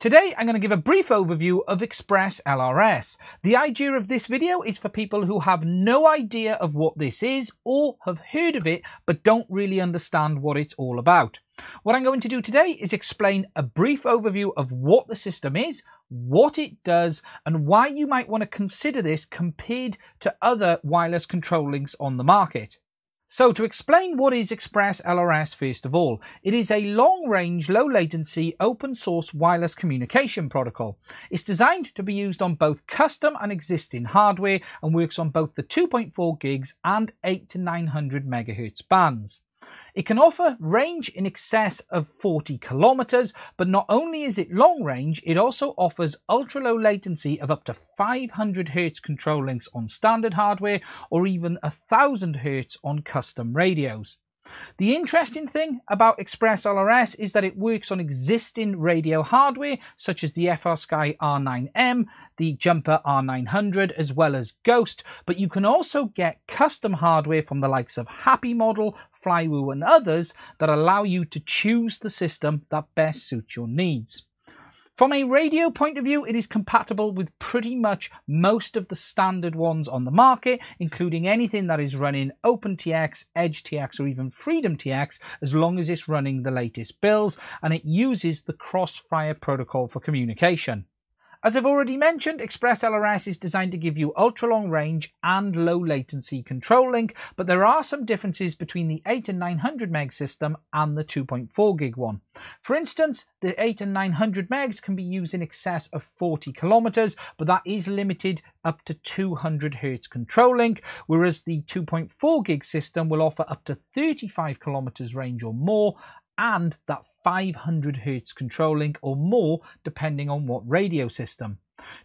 Today, I'm going to give a brief overvw of ExpressLRS. The idea of this video is for people who have no idea of what this is or have heard of it, but don't really understand what it's all about. What I'm going to do today is explain a brief overview of what the system is, what it does, and why you might want to consider this compared to other wireless control links on the market. So to explain what is ExpressLRS first of all, it is a long-range, low-latency, open-source wireless communication protocol. It's designed to be used on both custom and existing hardware and works on both the 2.4 gigs and 8 to 900 megahertz bands. It can offer range in excess of 40 kilometers, but not only is it long range, it also offers ultra-low latency of up to 500 Hz control links on standard hardware or even 1000 Hz on custom radios. The interesting thing about ExpressLRS is that it works on existing radio hardware such as the FrSky R9M, the Jumper R900, as well as Ghost, but you can also get custom hardware from the likes of Happy Model, Flywoo and others that allow you to choose the system that best suits your needs. From a radio point of view, it is compatible with pretty much most of the standard ones on the market, including anything that is running OpenTX, EdgeTX, or even FreedomTX, as long as it's running the latest builds, and it uses the Crossfire protocol for communication. As I've already mentioned, ExpressLRS is designed to give you ultra-long range and low-latency control link, but there are some differences between the 8 and 900 meg system and the 2.4 gig one. For instance, the 8 and 900 megs can be used in excess of 40 kilometers, but that is limited up to 200 Hz control link, whereas the 2.4 gig system will offer up to 35 kilometers range or more, and that 500 Hz control link or more, depending on what radio system.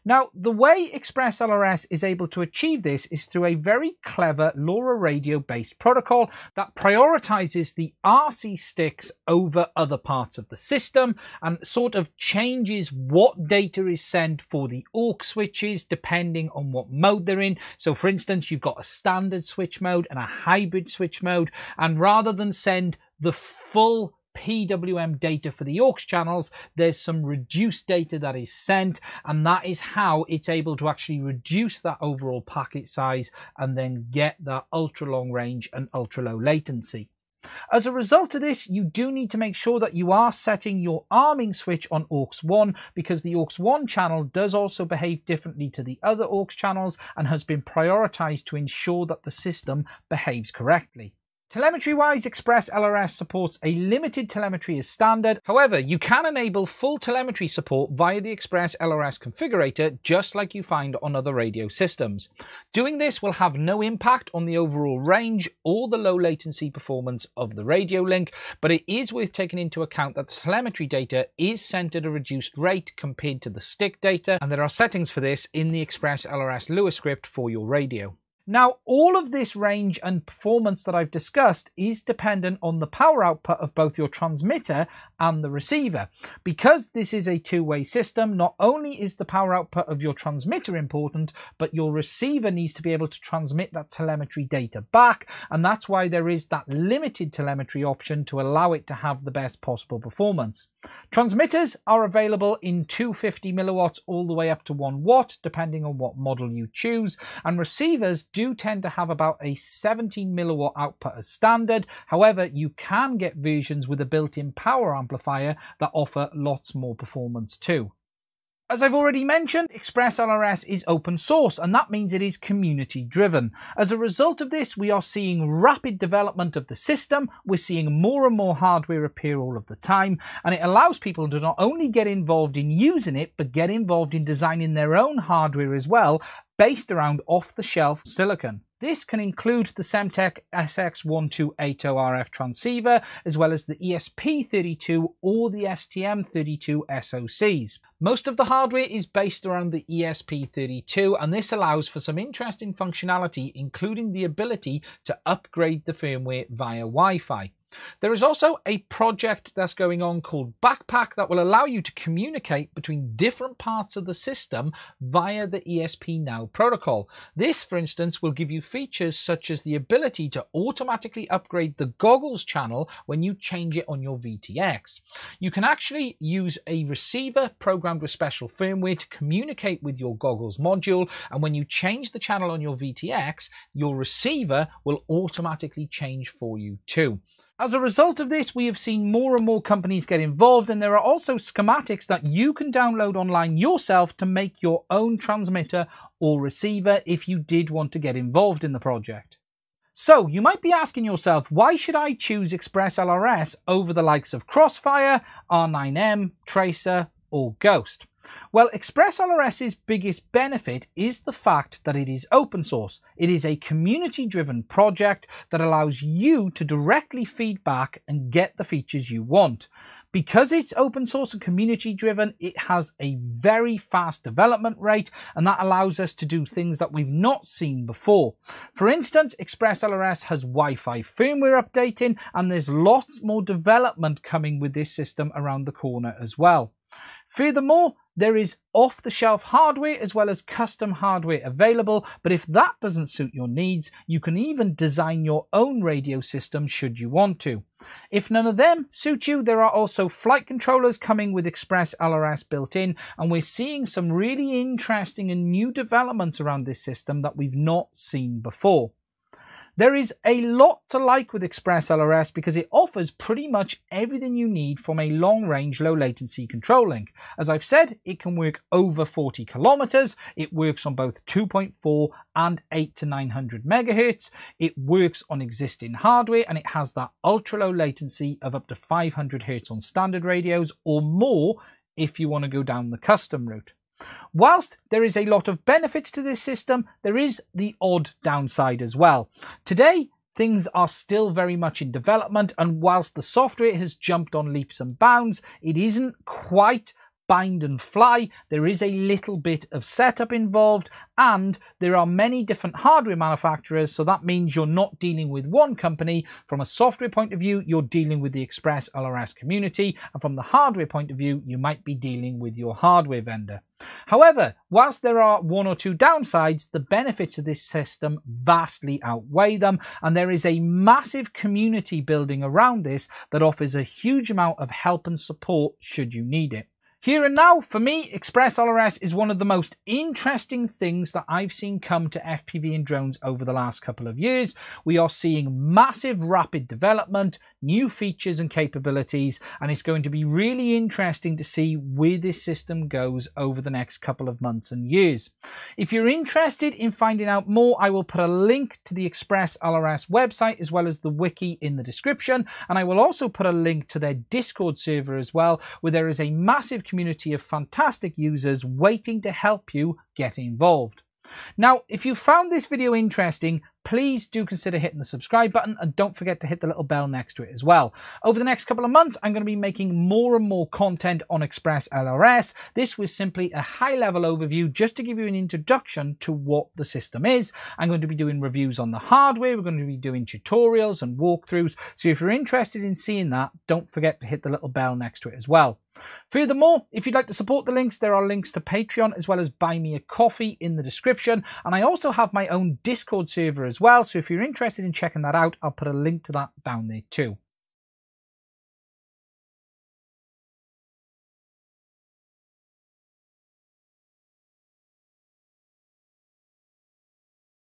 Now, the way ExpressLRS is able to achieve this is through a very clever LoRa radio-based protocol that prioritizes the RC sticks over other parts of the system and sort of changes what data is sent for the AUX switches depending on what mode they're in. So, for instance, you've got a standard switch mode and a hybrid switch mode, and rather than send the full PWM data for the AUX channels, there's some reduced data that is sent, and that is how it's able to actually reduce that overall packet size and then get that ultra long range and ultra low latency. As a result of this, you do need to make sure that you are setting your arming switch on AUX 1, because the AUX 1 channel does also behave differently to the other AUX channels and has been prioritized to ensure that the system behaves correctly. Telemetry-wise, ExpressLRS supports a limited telemetry as standard. However, you can enable full telemetry support via the ExpressLRS configurator, just like you find on other radio systems. Doing this will have no impact on the overall range or the low latency performance of the radio link, but it is worth taking into account that the telemetry data is sent at a reduced rate compared to the stick data, and there are settings for this in the ExpressLRS Lua script for your radio. Now, all of this range and performance that I've discussed is dependent on the power output of both your transmitter and the receiver. Because this is a two-way system, not only is the power output of your transmitter important, but your receiver needs to be able to transmit that telemetry data back, and that's why there is that limited telemetry option to allow it to have the best possible performance. Transmitters are available in 250 milliwatts all the way up to 1 watt, depending on what model you choose, and receivers do tend to have about a 17 milliwatt output as standard. However, you can get versions with a built-in power amplifier that offer lots more performance too. As I've already mentioned, ExpressLRS is open source, and that means it is community driven. As a result of this, we are seeing rapid development of the system. We're seeing more and more hardware appear all of the time, and it allows people to not only get involved in using it, but get involved in designing their own hardware as well, based around off-the-shelf silicon. This can include the Semtech SX1280RF transceiver, as well as the ESP32 or the STM32 SoCs. Most of the hardware is based around the ESP32, and this allows for some interesting functionality, including the ability to upgrade the firmware via Wi-Fi. There is also a project that's going on called Backpack that will allow you to communicate between different parts of the system via the ESP Now protocol. This, for instance, will give you features such as the ability to automatically upgrade the goggles channel when you change it on your VTX. You can actually use a receiver programmed with special firmware to communicate with your goggles module, and when you change the channel on your VTX, your receiver will automatically change for you too. As a result of this, we have seen more and more companies get involved, and there are also schematics that you can download online yourself to make your own transmitter or receiver if you did want to get involved in the project. So you might be asking yourself, why should I choose ExpressLRS over the likes of Crossfire, R9M, Tracer or Ghost? Well, ExpressLRS's biggest benefit is the fact that it is open source. It is a community-driven project that allows you to directly feed back and get the features you want. Because it's open source and community-driven, it has a very fast development rate, and that allows us to do things that we've not seen before. For instance, ExpressLRS has Wi-Fi firmware updating, and there's lots more development coming with this system around the corner as well. Furthermore, there is off-the-shelf hardware as well as custom hardware available, but if that doesn't suit your needs, you can even design your own radio system should you want to. If none of them suit you, there are also flight controllers coming with ExpressLRS built in, and we're seeing some really interesting and new developments around this system that we've not seen before. There is a lot to like with ExpressLRS because it offers pretty much everything you need from a long-range, low-latency controlling. As I've said, it can work over 40 kilometers. It works on both 2.4 and 8 to 900 megahertz. It works on existing hardware, and it has that ultra-low latency of up to 500 hertz on standard radios or more if you want to go down the custom route. Whilst there is a lot of benefits to this system, there is the odd downside as well. Today, things are still very much in development, and whilst the software has jumped on leaps and bounds, it isn't quite bind and fly. There is a little bit of setup involved, and there are many different hardware manufacturers, so that means you're not dealing with one company. From a software point of view, you're dealing with the ExpressLRS community, and from the hardware point of view, you might be dealing with your hardware vendor. However, whilst there are one or two downsides, the benefits of this system vastly outweigh them, and there is a massive community building around this that offers a huge amount of help and support should you need it. Here and now, for me, ExpressLRS is one of the most interesting things that I've seen come to FPV and drones over the last couple of years. We are seeing massive rapid development, new features and capabilities, and it's going to be really interesting to see where this system goes over the next couple of months and years. If you're interested in finding out more, I will put a link to the ExpressLRS website as well as the wiki in the description, and I will also put a link to their Discord server as well, where there is a massive community of fantastic users waiting to help you get involved. Now, if you found this video interesting, please do consider hitting the subscribe button, and don't forget to hit the little bell next to it as well. Over the next couple of months, I'm going to be making more and more content on ExpressLRS. This was simply a high-level overview just to give you an introduction to what the system is. I'm going to be doing reviews on the hardware. We're going to be doing tutorials and walkthroughs. So if you're interested in seeing that, don't forget to hit the little bell next to it as well. Furthermore, if you'd like to support the links, there are links to Patreon as well as Buy Me a Coffee in the description. And I also have my own Discord server as well, so if you're interested in checking that out, I'll put a link to that down there too.